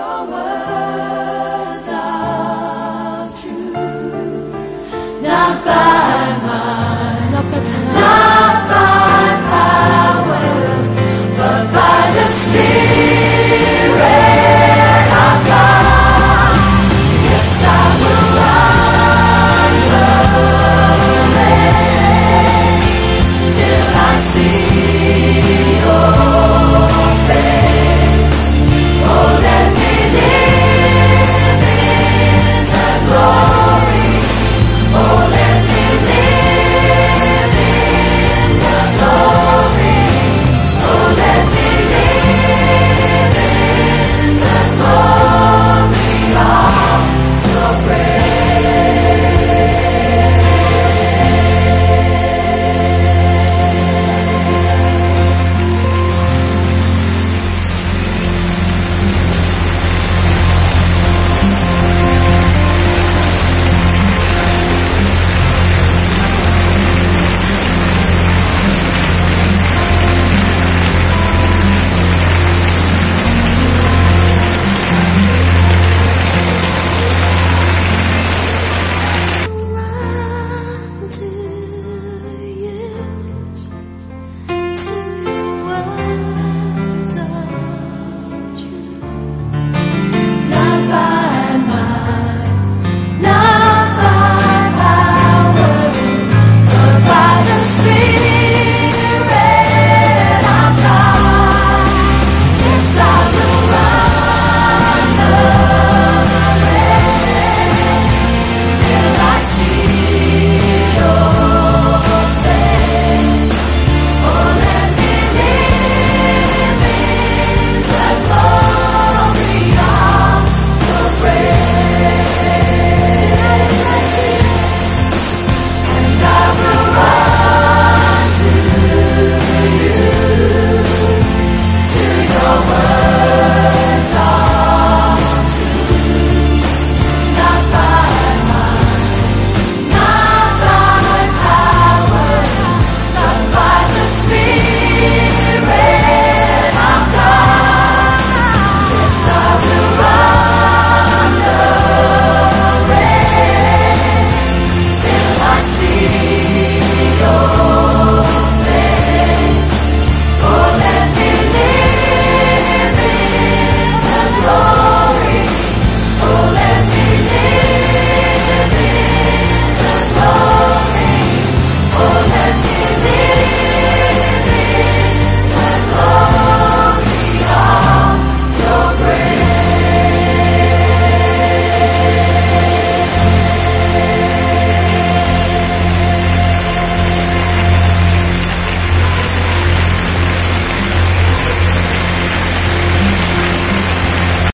Your words are true. Not by